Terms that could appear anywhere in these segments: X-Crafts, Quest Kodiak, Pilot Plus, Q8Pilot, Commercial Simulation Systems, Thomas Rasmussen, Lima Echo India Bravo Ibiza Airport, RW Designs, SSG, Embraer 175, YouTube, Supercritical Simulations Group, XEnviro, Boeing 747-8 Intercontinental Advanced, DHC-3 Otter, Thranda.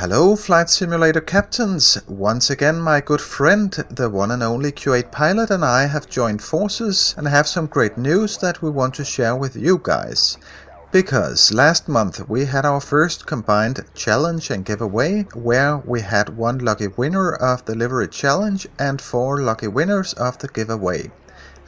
Hello Flight Simulator Captains! Once again my good friend, the one and only Q8Pilot and I have joined forces and have some great news that we want to share with you guys. Because last month we had our first combined challenge and giveaway, where we had one lucky winner of the livery challenge and 4 lucky winners of the giveaway.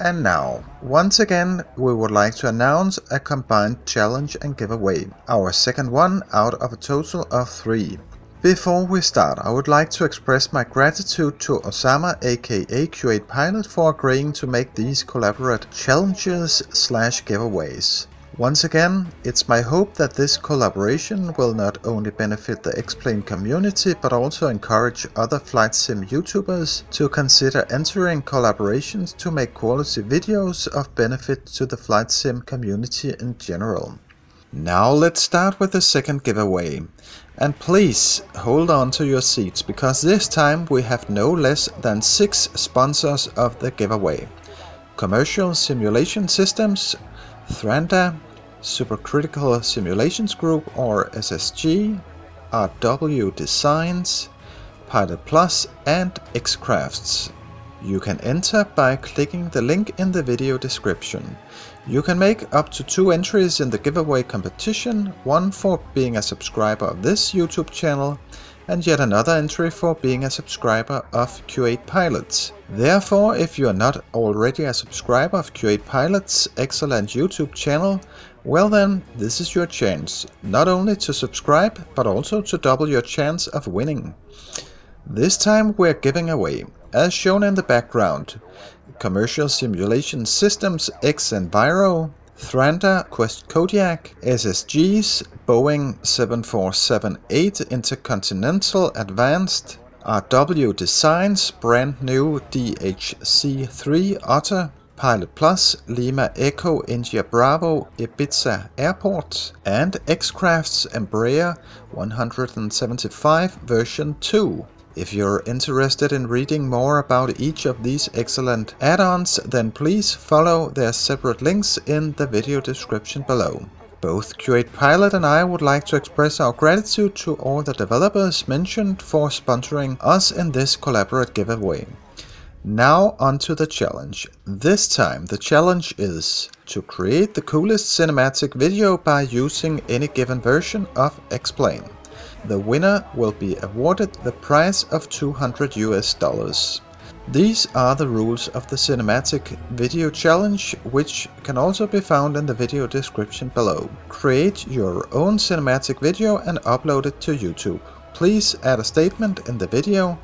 And now, once again, we would like to announce a combined challenge and giveaway, our second one out of a total of 3. Before we start, I would like to express my gratitude to Osama aka Q8Pilot for agreeing to make these collaborative challenges/giveaways. Once again, it's my hope that this collaboration will not only benefit the X-Plane community but also encourage other flight sim YouTubers to consider entering collaborations to make quality videos of benefit to the flight sim community in general. Now let's start with the second giveaway. And please hold on to your seats because this time we have no less than 6 sponsors of the giveaway. Commercial Simulation Systems, Thranda, Supercritical Simulations Group or SSG, RW Designs, Pilot Plus and X-Crafts. You can enter by clicking the link in the video description. You can make up to 2 entries in the giveaway competition, one for being a subscriber of this YouTube channel, and yet another entry for being a subscriber of Q8Pilots. Therefore, if you are not already a subscriber of Q8Pilots' excellent YouTube channel, well then, this is your chance, not only to subscribe, but also to double your chance of winning. This time we're giving away, as shown in the background, Commercial Simulation Systems XEnviro, Thranda, Quest Kodiak, SSG's, Boeing 747-8 Intercontinental Advanced, RW Designs, brand new DHC-3 Otter, Pilot Plus, Lima Echo India Bravo Ibiza Airport, and X-Crafts Embraer 175 version 2. If you're interested in reading more about each of these excellent add-ons, then please follow their separate links in the video description below. Both Q8Pilot and I would like to express our gratitude to all the developers mentioned for sponsoring us in this collaborative giveaway. Now onto the challenge. This time the challenge is to create the coolest cinematic video by using any given version of X-Plane. The winner will be awarded the prize of $200 US. These are the rules of the cinematic video challenge, which can also be found in the video description below. Create your own cinematic video and upload it to YouTube. Please add a statement in the video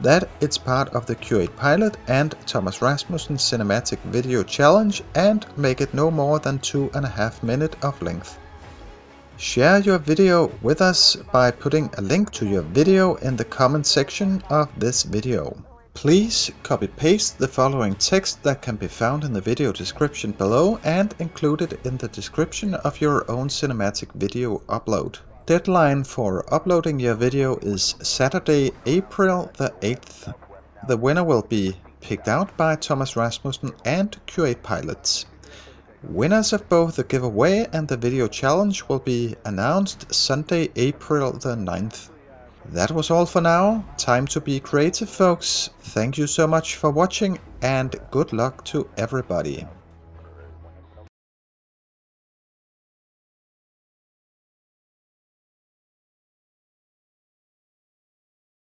that it's part of the Q8Pilot and Thomas Rasmussen cinematic video challenge and make it no more than 2.5 minutes of length. Share your video with us by putting a link to your video in the comment section of this video. Please copy-paste the following text that can be found in the video description below and include it in the description of your own cinematic video upload. Deadline for uploading your video is Saturday, April the 8th. The winner will be picked out by Thomas Rasmussen and Q8Pilots. Winners of both the giveaway and the video challenge will be announced Sunday, April the 9th. That was all for now. Time to be creative, folks. Thank you so much for watching and good luck to everybody.